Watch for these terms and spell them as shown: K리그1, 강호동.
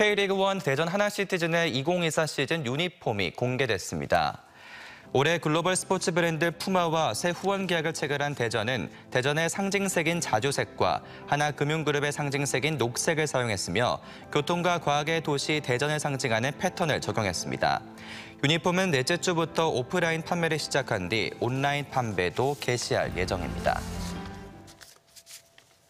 K리그1 대전 하나시티즌의 2024 시즌 유니폼이 공개됐습니다. 올해 글로벌 스포츠 브랜드 푸마와 새 후원 계약을 체결한 대전은 대전의 상징색인 자주색과 하나금융그룹의 상징색인 녹색을 사용했으며 교통과 과학의 도시 대전을 상징하는 패턴을 적용했습니다. 유니폼은 넷째 주부터 오프라인 판매를 시작한 뒤 온라인 판매도 개시할 예정입니다.